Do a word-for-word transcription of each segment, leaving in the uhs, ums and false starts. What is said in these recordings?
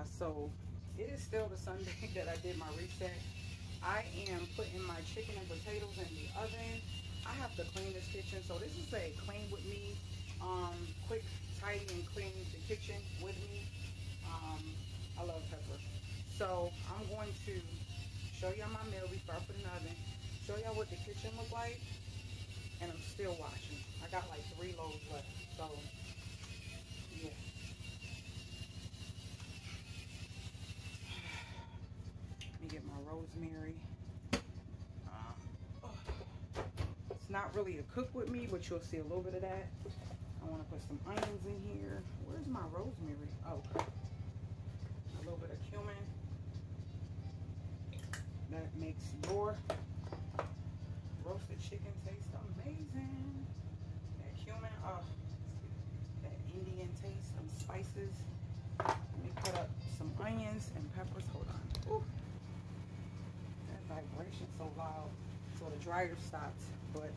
guys, so it is still the Sunday that I did my reset. I am putting my chicken and potatoes in the oven. I have to clean this kitchen, so this is a clean with me, um, quick, tidy, and clean the kitchen with me. Um, I love pepper. So I'm going to show y'all my meal before I put it in the oven, show y'all what the kitchen looked like, and I'm still washing. I got like three loaves left, so yeah. Let me get my rosemary. Uh, oh. It's not really to cook with me, but you'll see a little bit of that. I want to put some onions in here. Where's my rosemary? Oh, okay. A little bit of cumin. That makes your roasted chicken taste amazing. That cumin, oh, that Indian taste, some spices. Let me cut up some onions and peppers. Hold on. Ooh, that vibration's so loud. So the dryer stopped, but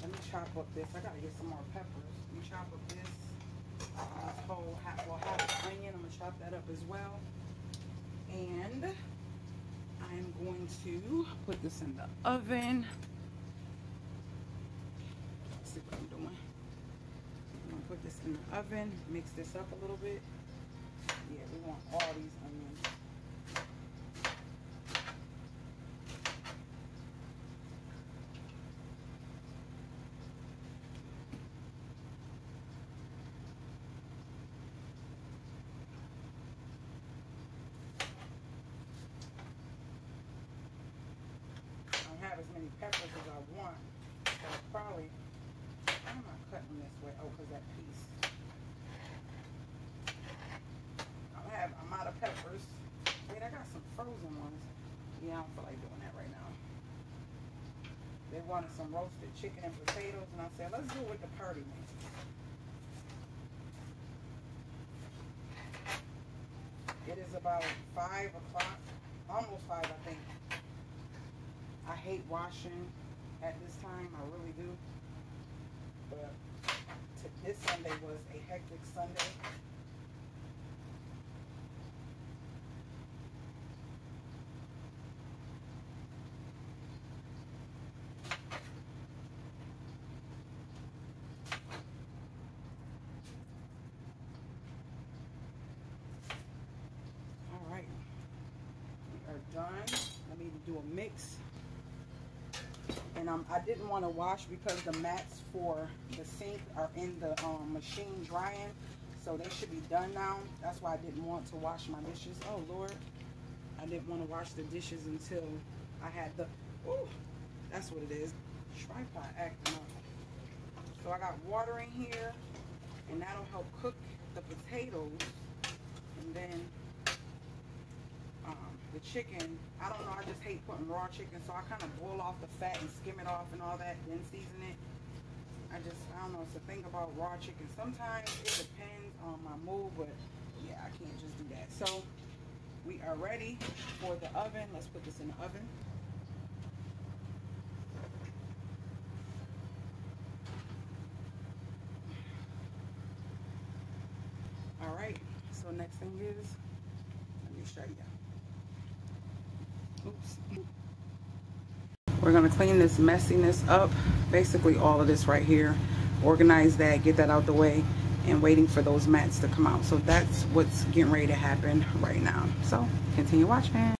let me chop up this. I gotta get some more peppers. Let me chop up this. Uh, this whole half, well, half onion. I'm gonna chop that up as well. And I'm going to put this in the oven. Let's see what I'm doing. I'm gonna put this in the oven, mix this up a little bit. Yeah, we want all these onions. As many peppers as I want, so probably, why am I cutting this way? Oh, because that piece. I'm, have, I'm out of peppers. Wait, I got some frozen ones. Yeah, I don't feel like doing that right now. They wanted some roasted chicken and potatoes, and I said, let's do it with the party mix. It is about five o'clock, almost five, I think. I hate washing at this time, I really do, but to, this Sunday was a hectic Sunday. All right, we are done. Let me do a mix. And um, I didn't want to wash because the mats for the sink are in the um, machine drying. So they should be done now. That's why I didn't want to wash my dishes. Oh, Lord. I didn't want to wash the dishes until I had the... Ooh, that's what it is. Tripod acting up. So I got water in here. And that'll help cook the potatoes. And then... Um, the chicken, I don't know, I just hate putting raw chicken, so I kind of boil off the fat and skim it off and all that, then season it. I just, I don't know, it's a thing about raw chicken. Sometimes it depends on my mood, but yeah, I can't just do that. So, we are ready for the oven. Let's put this in the oven. Alright, so next thing is, let me show you. Oops. We're gonna clean this messiness up, basically all of this right here, organize that, get that out the way, and waiting for those mats to come out. So that's what's getting ready to happen right now, so continue watching.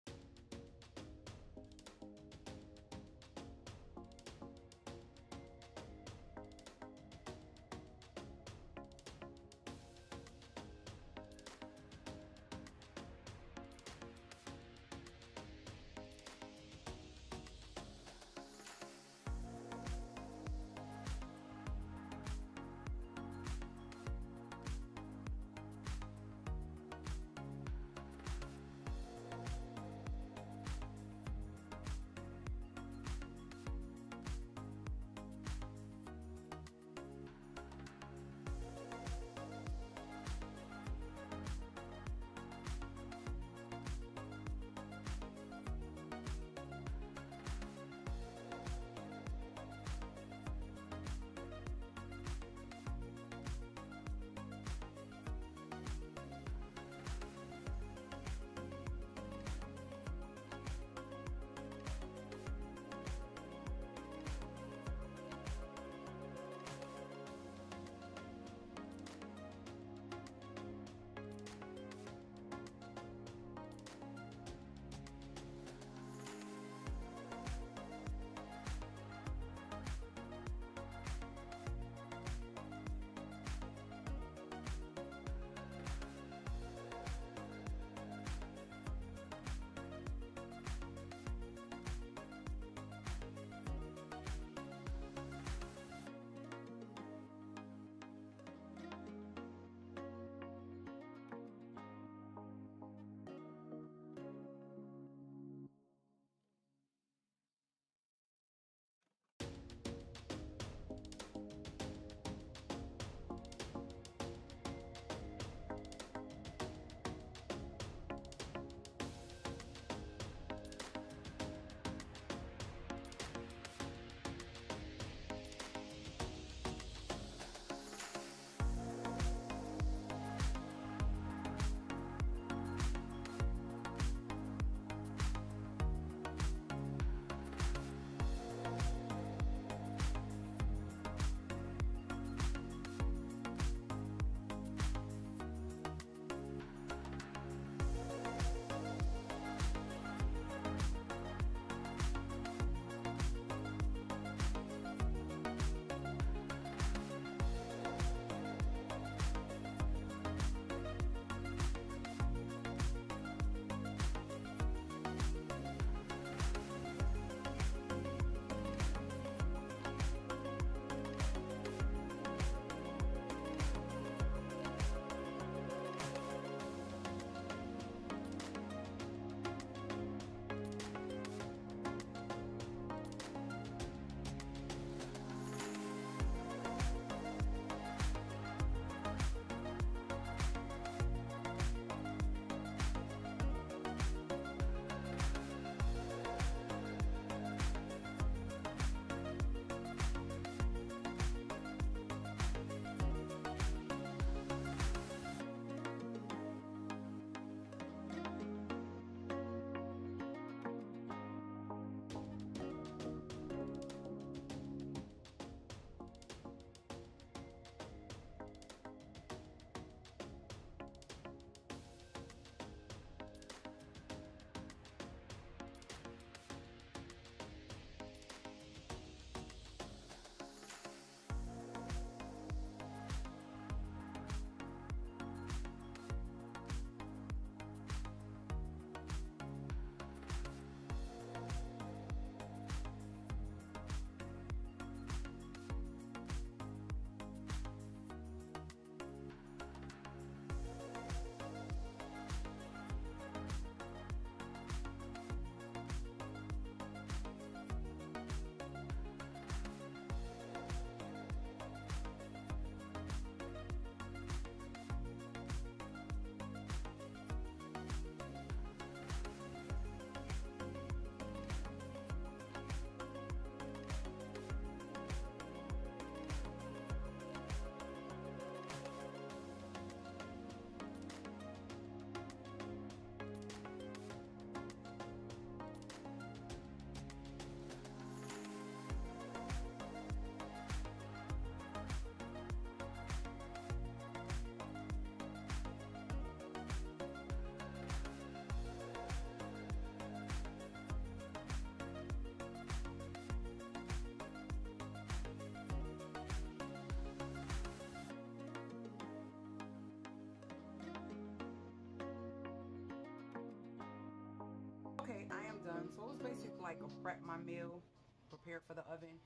Okay, I am done. So it was basically like a prep my meal, prepared for the oven,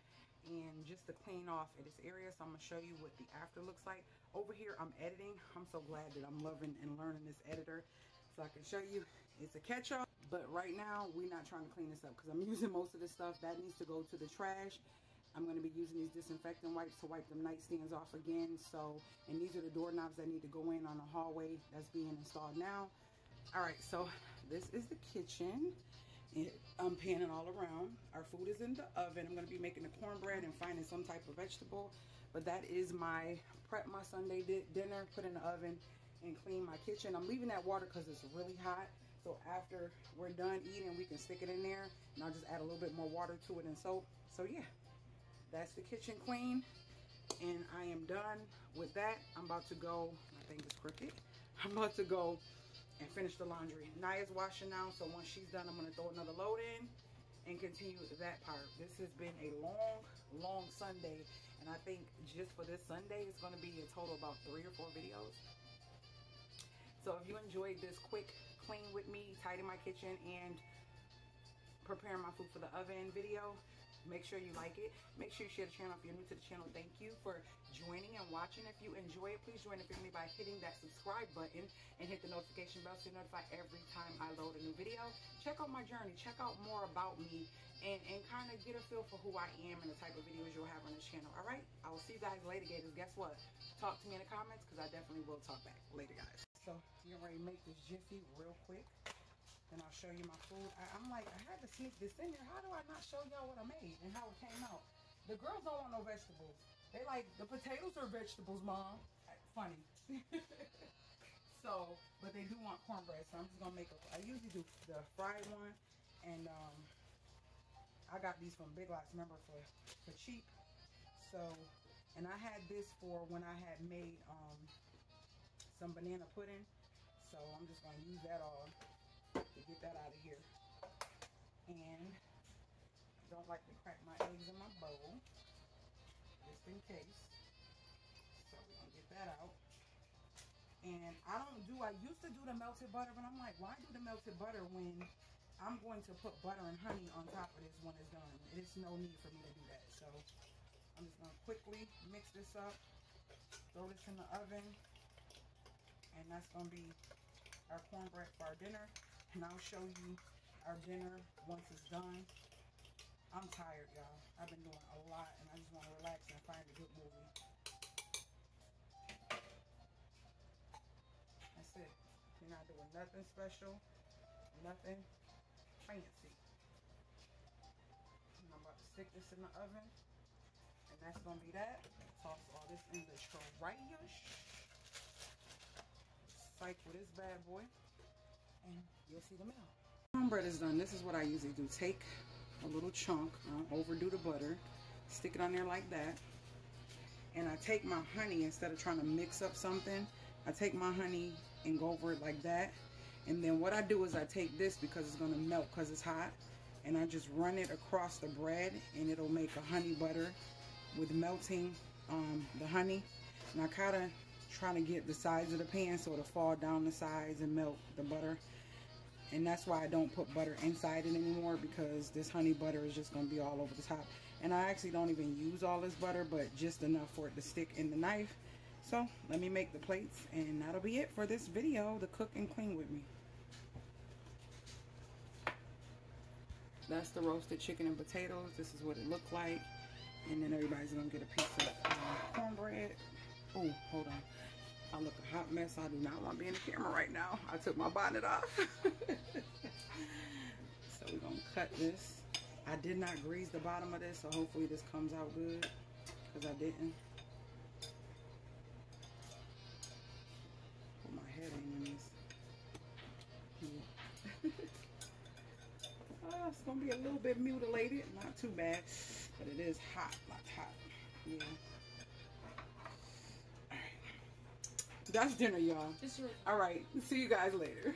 and just to clean off in this area. So I'm gonna show you what the after looks like. Over here I'm editing. I'm so glad that I'm loving and learning this editor, so I can show you. It's a catch-up, but right now we're not trying to clean this up because I'm using most of this stuff that needs to go to the trash. I'm going to be using these disinfectant wipes to wipe the nightstands off again. So, and these are the doorknobs that need to go in on the hallway that's being installed now. All right, so this is the kitchen. It, I'm panning all around. Our food is in the oven. I'm going to be making the cornbread and finding some type of vegetable. But that is my prep, my Sunday di- dinner, put in the oven and clean my kitchen. I'm leaving that water because it's really hot. So after we're done eating, we can stick it in there. And I'll just add a little bit more water to it and soap. So yeah. That's the kitchen clean, and I am done with that. I'm about to go, my thing is crooked. I'm about to go and finish the laundry. Naya's washing now, so once she's done, I'm gonna throw another load in and continue that part. This has been a long, long Sunday, and I think just for this Sunday, it's gonna be a total about three or four videos. So if you enjoyed this quick clean with me, tidy my kitchen, and preparing my food for the oven video, make sure you like it. Make sure you share the channel if you're new to the channel. Thank you for joining and watching. If you enjoy it, please join the family by hitting that subscribe button and hit the notification bell so you're notified every time I load a new video. Check out my journey. Check out more about me and, and kind of get a feel for who I am and the type of videos you'll have on this channel. All right? I will see you guys later, Gators. Guess what? Talk to me in the comments because I definitely will talk back. Later, guys. So you're ready to make this jiffy real quick. And I'll show you my food. I, I'm like, I had to sneak this in there. How do I not show y'all what I made and how it came out? The girls don't want no vegetables. They like, the potatoes are vegetables, Mom. Funny. So, but they do want cornbread. So I'm just gonna make a, I usually do the fried one. And um, I got these from Big Lots, remember, for, for cheap. So, and I had this for when I had made um, some banana pudding. So I'm just gonna use that all to get that out of here. And I don't like to crack my eggs in my bowl, just in case. So we're gonna get that out. And I don't do, I used to do the melted butter, but I'm like, why do the melted butter when I'm going to put butter and honey on top of this when it's done? It's no need for me to do that. So I'm just gonna quickly mix this up, throw this in the oven, and that's gonna be our cornbread for our dinner. And I'll show you our dinner once it's done. I'm tired, y'all. I've been doing a lot, and I just want to relax and find a good movie. That's it. You're not doing nothing special, nothing fancy. And I'm about to stick this in the oven, and that's going to be that. Toss all this in the trash. Cycle this bad boy. And you'll see the meal. Cornbread is done. This is what I usually do. Take a little chunk, I don't overdo the butter, stick it on there like that. And I take my honey, instead of trying to mix up something, I take my honey and go over it like that. And then what I do is I take this, because it's gonna melt because it's hot, and I just run it across the bread, and it'll make a honey butter with melting um, the honey. And I kinda trying to get the sides of the pan so it'll fall down the sides and melt the butter. And that's why I don't put butter inside it anymore, because this honey butter is just going to be all over the top. And I actually don't even use all this butter, but just enough for it to stick in the knife. So let me make the plates, and that'll be it for this video. The cook and clean with me. That's the roasted chicken and potatoes. This is what it looked like. And then everybody's going to get a piece of uh, cornbread. Oh, hold on. I look a hot mess. I do not want to be in the camera right now. I took my bonnet off. So we're going to cut this. I did not grease the bottom of this, so hopefully this comes out good, because I didn't. Put my head in this. Oh, it's going to be a little bit mutilated. Not too bad, but it is hot. Like hot. Yeah. That's dinner, y'all. All right. See you guys later.